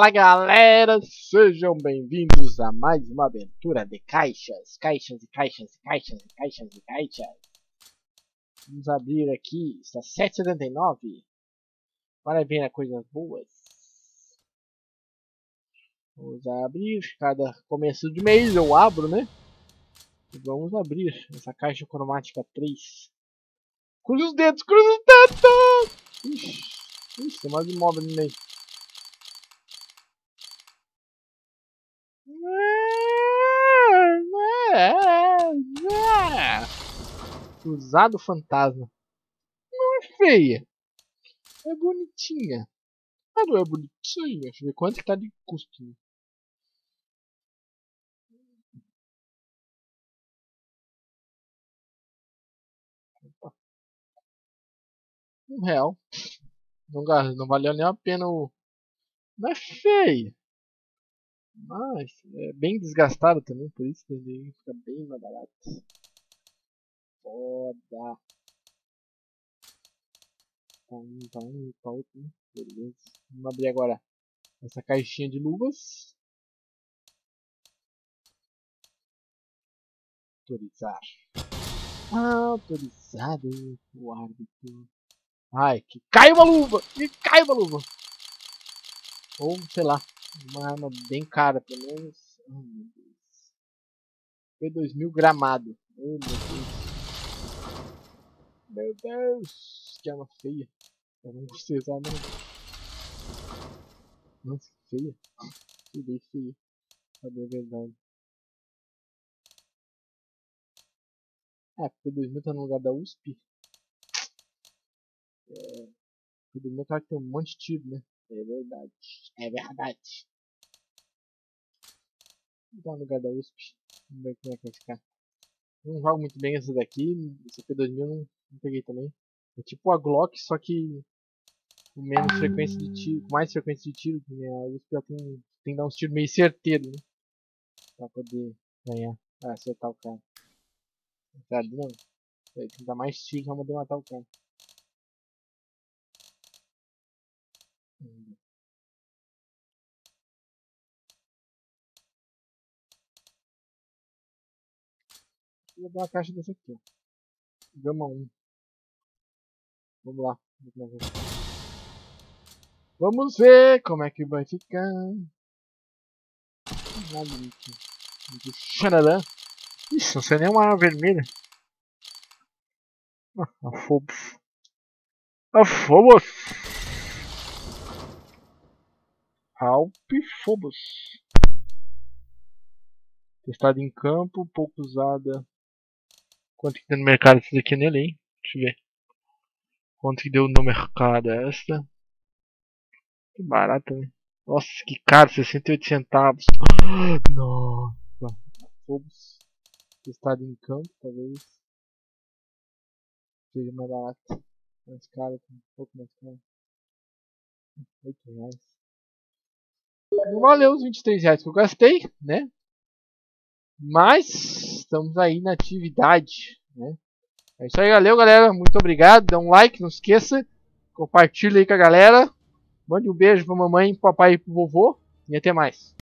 Fala galera, sejam bem-vindos a mais uma aventura de caixas. Vamos abrir aqui, está 7,79. Para ver as coisas boas. Vamos abrir, cada começo de mês eu abro, né? E vamos abrir essa caixa cromática 3. Cruza os dedos! Ixi, tem mais imóvel no meio. Cruzado fantasma. Não é feia. É bonitinha. Ah, não é bonitinha. Deixa eu ver quanto que tá de custo. Opa. R$1. Não valeu nem a pena o... Não é feia. Mas é bem desgastado também. Por isso que ele fica bem mais barato. Foda. Tá outro, né? Beleza. Vamos abrir agora essa caixinha de luvas. Autorizar. Autorizado o árbitro. Ai, que cai uma luva! Que cai uma luva! Ou, sei lá, uma arma bem cara, pelo menos. Ai, meu Deus. P2000 gramado. Ai, meu Deus. Meu Deus, que arma feia. Eu não gostei dessa arma. Nossa, que feia. Que bem feia. Cadê a verdade? Ah, P2000 tá no lugar da USP. É, P2000 tá que tem um monte de tiro, né? É verdade. É verdade. Vou dar no lugar da USP. Vamos ver como é que vai ficar. Eu não jogo muito bem essa daqui. Essa P2000 não peguei também. É tipo a Glock, só que com menos frequência de tiro, com mais frequência de tiro, que a USP já tem que dar uns tiros meio certeiros, né? Pra poder ganhar. Ah, acertar o cara. Não. Tem que dar mais tiro pra poder matar o cara. Vou dar uma caixa dessa aqui, ó. Gama 1. Vamos lá. Vamos ver como é que vai ficar. Nada muito xanadã. Ixi, não sei nem uma arma vermelha. A Fobos. A Fobos. Fobos. Testada em campo, pouco usada. Quanto que deu no mercado essa daqui nele, hein? Deixa eu ver. Quanto que deu no mercado essa? Que barata, né? Nossa, que caro, 68 centavos. Nossa. Fobos. Testado em campo, talvez. Seja mais barato. Mais caro, um pouco mais caro. R$8. Não valeu os R$23 que eu gastei, né? Mas... estamos aí na atividade, né? É isso aí, valeu galera, muito obrigado, dá um like, não esqueça, compartilha aí com a galera, mande um beijo pra mamãe, pro papai e pro vovô, e até mais.